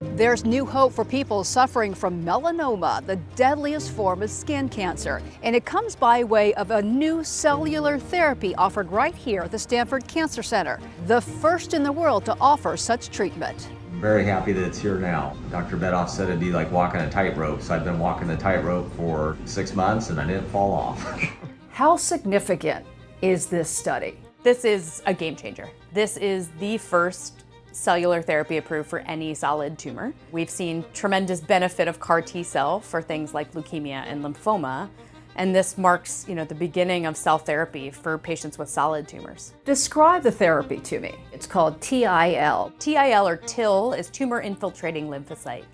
There's new hope for people suffering from melanoma, the deadliest form of skin cancer. And it comes by way of a new cellular therapy offered right here at the Stanford Cancer Center, the first in the world to offer such treatment. Very happy that it's here now. Dr. Bedoff said it'd be like walking a tightrope, so I've been walking the tightrope for 6 months and I didn't fall off. How significant is this study? This is a game changer. This is the first cellular therapy approved for any solid tumor. We've seen tremendous benefit of CAR T-cell for things like leukemia and lymphoma, and this marks, the beginning of cell therapy for patients with solid tumors. Describe the therapy to me. It's called TIL. TIL, or TIL, is tumor-infiltrating lymphocyte,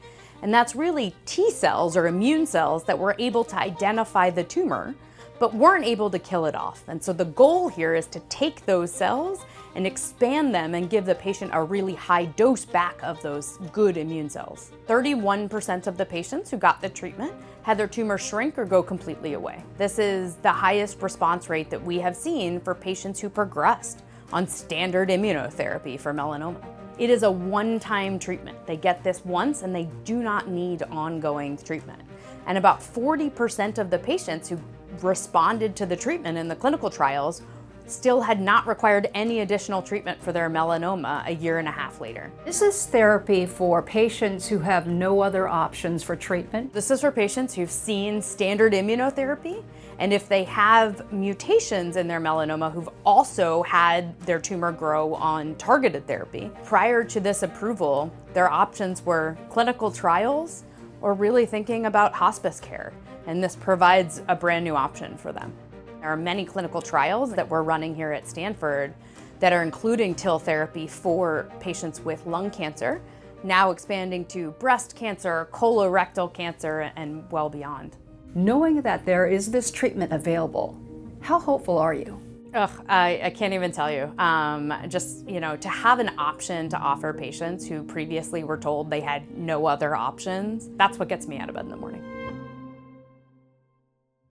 and that's really T-cells or immune cells that were able to identify the tumor but weren't able to kill it off. And so the goal here is to take those cells and expand them and give the patient a really high dose back of those good immune cells. 31% of the patients who got the treatment had their tumor shrink or go completely away. This is the highest response rate that we have seen for patients who progressed on standard immunotherapy for melanoma. It is a one-time treatment. They get this once and they do not need ongoing treatment. And about 40% of the patients who responded to the treatment in the clinical trials still had not required any additional treatment for their melanoma a year and a half later. This is therapy for patients who have no other options for treatment. This is for patients who've seen standard immunotherapy, and if they have mutations in their melanoma, who've also had their tumor grow on targeted therapy. Prior to this approval, their options were clinical trials or really thinking about hospice care, and this provides a brand new option for them. There are many clinical trials that we're running here at Stanford that are including TIL therapy for patients with lung cancer, now expanding to breast cancer, colorectal cancer, and well beyond. Knowing that there is this treatment available, how hopeful are you? Ugh, I can't even tell you. Just, to have an option to offer patients who previously were told they had no other options, that's what gets me out of bed in the morning.